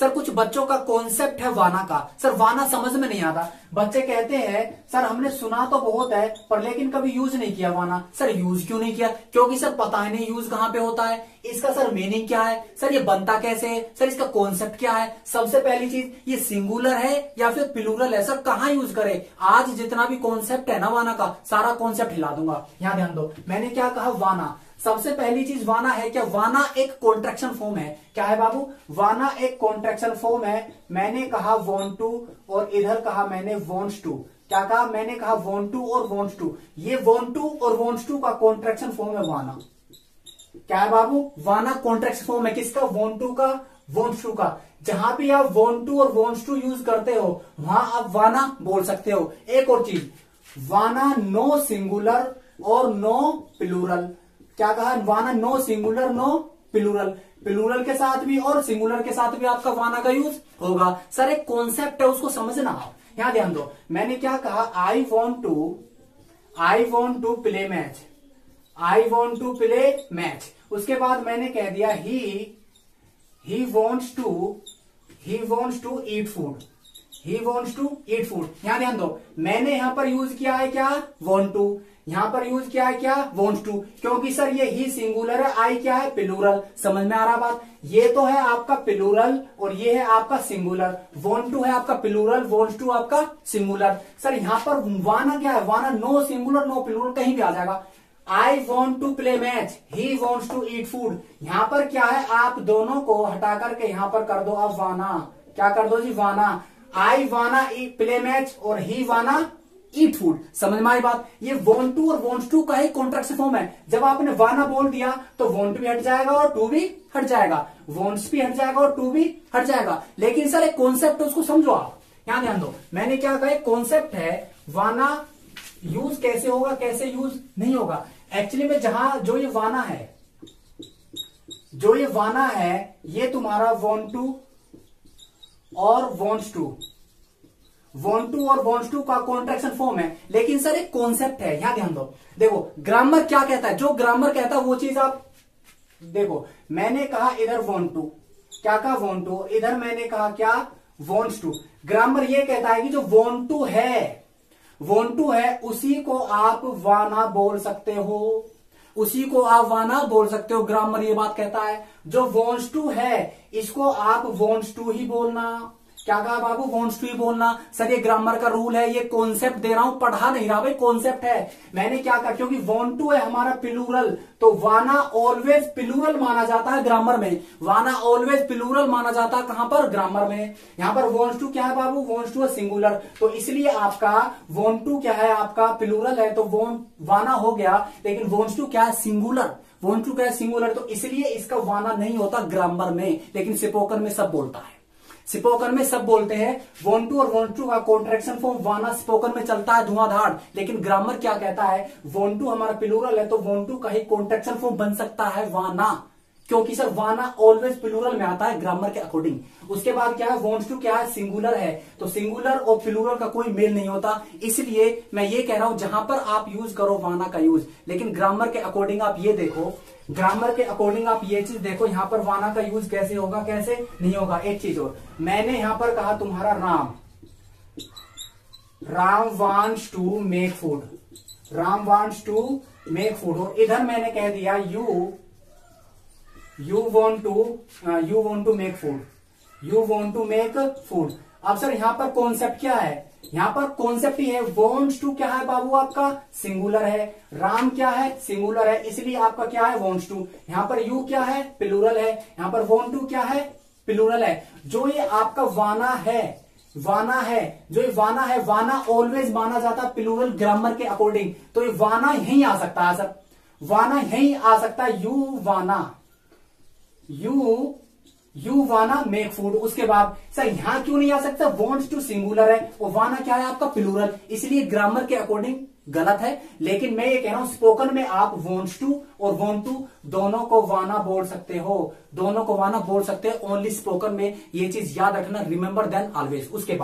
Sir कुछ बच्चों का कॉन्सेप्ट है वाना का, सर वाना समझ में नहीं आता। बच्चे कहते हैं सर हमने सुना तो बहुत है पर लेकिन कभी यूज नहीं किया वाना। सर यूज क्यों नहीं किया? क्योंकि सर पता ही नहीं यूज कहाँ पे होता है, इसका सर मीनिंग क्या है, सर ये बनता कैसे है, सर इसका कॉन्सेप्ट क्या है। सबसे पहली चीज ये सिंगुलर है या फिर प्लूरल है, सर कहाँ यूज करे। आज जितना भी कॉन्सेप्ट है ना वाना का, सारा कॉन्सेप्ट हिला दूंगा। यहाँ ध्यान दो, मैंने क्या कहा वाना। सबसे पहली चीज वाना है क्या? वाना एक कॉन्ट्रैक्शन फॉर्म है। क्या है बाबू? वाना एक कॉन्ट्रैक्शन फॉर्म है। मैंने कहा वॉन्ट टू और इधर कहा मैंने वॉन्ट्स टू। क्या कहा? मैंने कहा वॉन्ट टू और वॉन्ट्स टू। ये वॉन्ट टू और वॉन्ट्स टू का कॉन्ट्रैक्शन फॉर्म है वाना। क्या है बाबू? वाना कॉन्ट्रैक्शन फॉर्म है किसका? वॉन्ट टू का, वॉन्ट्स टू का। जहां भी आप वॉन्ट टू और वॉन्ट्स टू यूज करते हो वहां आप वाना बोल सकते हो। एक और चीज, वाना नो सिंगुलर और नो प्लूरल। क्या कहा? Wanna no singular no plural. Plural के साथ भी और सिंगुलर के साथ भी आपका वाना का यूज होगा। सर एक कॉन्सेप्ट है उसको समझना आप। यहां ध्यान दो, मैंने क्या कहा? I want to play match, I want to play match. उसके बाद मैंने कह दिया he wants to eat food, he wants to eat food. यहां ध्यान दो, मैंने यहां पर यूज किया है क्या? Want to. यहां पर यूज किया है क्या? Wants to. क्योंकि सर ये ही सिंगुलर है, आई क्या है? प्लूरल। समझ में आ रहा बात? ये तो है आपका प्लूरल और ये है आपका सिंगुलर। वॉन्ट टू है आपका प्लूरल, वॉन्ट्स टू आपका सिंगुलर। सर यहां पर वाना क्या है? वाना नो सिंगुलर नो प्लूरल, कहीं भी आ जाएगा। I want to play match, he wants to eat food. यहां पर क्या है? आप दोनों को हटा करके यहां पर कर दो आप वाना। क्या कर दो जी? वाना। आई वाना प्ले मैच और ही वाना ईट फूड। समझ में आई बात? ये वॉन्ट टू और वॉन्ट्स टू का ही कॉन्ट्रैक्शन फॉर्म है। जब आपने वाना बोल दिया तो वॉन्ट भी हट जाएगा और टू भी हट जाएगा, वॉन्ट्स भी हट जाएगा और टू भी हट जाएगा। लेकिन सर एक कॉन्सेप्ट है उसको समझो आप। यहां ध्यान दो, मैंने क्या कहा? एक कॉन्सेप्ट है वाना, यूज कैसे होगा कैसे यूज नहीं होगा। एक्चुअली में जहां जो ये वाना है ये तुम्हारा वॉन्ट टू और वॉन्ट्स टू, वॉन्ट टू और वॉन्ट्स टू का कॉन्ट्रैक्शन फॉर्म है। लेकिन सर एक कॉन्सेप्ट है। यहां ध्यान दो, देखो ग्रामर क्या कहता है, जो ग्रामर कहता है वो चीज आप देखो। मैंने कहा इधर वॉन्ट टू, क्या कहा? Want to. इधर मैंने कहा क्या? Wants to. ग्रामर ये कहता है कि जो वॉन्ट टू है उसी को आप वाना बोल सकते हो, उसी को आप वाना बोल सकते हो। ग्रामर ये बात कहता है जो वॉन्ट्स टू है इसको आप वॉन्ट्स टू ही बोलना। क्या कहा बाबू? वॉन्ट्स टू ही बोलना। सर ये ग्रामर का रूल है, ये कॉन्सेप्ट दे रहा हूं, पढ़ा नहीं रहा भाई, कॉन्सेप्ट है। मैंने क्या कहा? क्योंकि वॉन्ट टू है हमारा प्लूरल तो वाना ऑलवेज प्लूरल माना जाता है ग्रामर में। वाना ऑलवेज प्लूरल माना जाता है कहां पर? ग्रामर में। यहां पर वॉन्ट्स टू क्या है बाबू? वॉन्ट्स टू है सिंगुलर, तो इसलिए आपका वॉन्ट टू क्या है? आपका प्लूरल है तो वाना हो गया। लेकिन वॉन्ट्स टू क्या है? सिंगुलर। वॉन्ट टू क्या है? सिंगुलर, तो इसलिए इसका वाना नहीं होता ग्रामर में। लेकिन स्पोकन में सब बोलता है, स्पोकन में सब बोलते हैं। वॉन्ट टू और वॉन्ट टू का कॉन्ट्रैक्शन फॉर्म वाना स्पोकन में चलता है धुआंधार। लेकिन ग्रामर क्या कहता है? वॉन्ट टू हमारा प्लूरल है तो वॉन्ट टू का ही कॉन्ट्रैक्शन फॉर्म बन सकता है वाना, क्योंकि सर वाना ऑलवेज प्लूरल में आता है ग्रामर के अकॉर्डिंग। उसके बाद क्या है? वॉन्ट्स टू क्या है? सिंगुलर है, तो सिंगुलर और प्लूरल का कोई मेल नहीं होता। इसलिए मैं ये कह रहा हूं जहां पर आप यूज करो वाना का यूज। लेकिन ग्रामर के अकॉर्डिंग आप ये देखो, ग्रामर के अकॉर्डिंग आप ये चीज देखो, यहां पर वाना का यूज कैसे होगा कैसे नहीं होगा। एक चीज और, मैंने यहां पर कहा तुम्हारा Ram wants to make food, Ram wants to make food. और इधर मैंने कह दिया you want to make food, you want to make food. अब सर यहां पर कॉन्सेप्ट क्या है? यहां पर कॉन्सेप्ट ही है वॉन्ट्स टू क्या है बाबू? आपका सिंगुलर है, राम क्या है? सिंगुलर है, इसलिए आपका क्या है? Wants to. यहां पर यू क्या है? प्लूरल है। यहां पर वॉन्ट टू क्या है? प्लूरल है। जो ये आपका वाना है जो ये वाना ऑलवेज माना जाता है प्लूरल ग्रामर के अकॉर्डिंग, तो ये वाना यही आ सकता है सर, वाना यही आ सकता है। You wanna make food. उसके बाद सर यहां क्यों नहीं आ सकता? वॉन्ट्स टू सिंगुलर है और वाना क्या है? आपका प्लूरल, इसलिए ग्रामर के अकॉर्डिंग गलत है। लेकिन मैं ये कह रहा हूं स्पोकन में आप वॉन्ट्स टू और वॉन्ट टू दोनों को वाना बोल सकते हो, दोनों को वाना बोल सकते हो ओनली स्पोकन में। ये चीज याद रखना, रिमेंबर देन ऑलवेज। उसके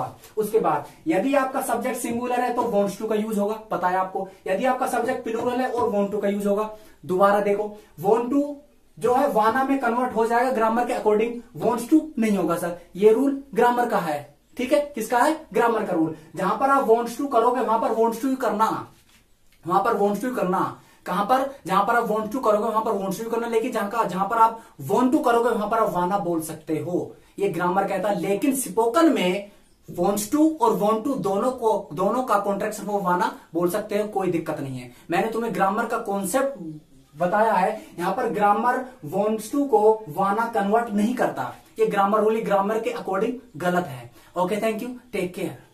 बाद यदि आपका सब्जेक्ट सिंगुलर है तो वॉन्ट्स टू का यूज होगा, पता है आपको। यदि आपका सब्जेक्ट प्लूरल है और वॉन्ट टू का यूज होगा। दोबारा देखो, वॉन्ट टू जो है वाना में कन्वर्ट हो जाएगा ग्रामर के अकॉर्डिंग, वॉन्ट्स टू नहीं होगा सर। ये रूल ग्रामर का है, ठीक है, किसका है? ग्रामर का रूल। जहां पर आप वॉन्ट्स टू करोगे वहां पर वॉन्ट्स टू करना, वहां पर वॉन्ट्स टू करना, कहां पर? जहां पर आप वॉन्ट टू करोगे वहां पर वॉन्ट्स टू करना, लेकिन जहां पर आप वॉन्ट टू करोगे वहां पर आप वाना बोल सकते हो, ये ग्रामर कहता है। लेकिन स्पोकन में वॉन्ट्स टू और वॉन्ट टू दोनों का कॉन्ट्रैक्शन हो वाना बोल सकते हो, कोई दिक्कत नहीं है। मैंने तुम्हें ग्रामर का कॉन्सेप्ट बताया है, यहां पर ग्रामर वॉन्ट्स टू को वाना कन्वर्ट नहीं करता, ये ग्रामर रूल ग्रामर के अकॉर्डिंग गलत है। Okay, thank you, take care.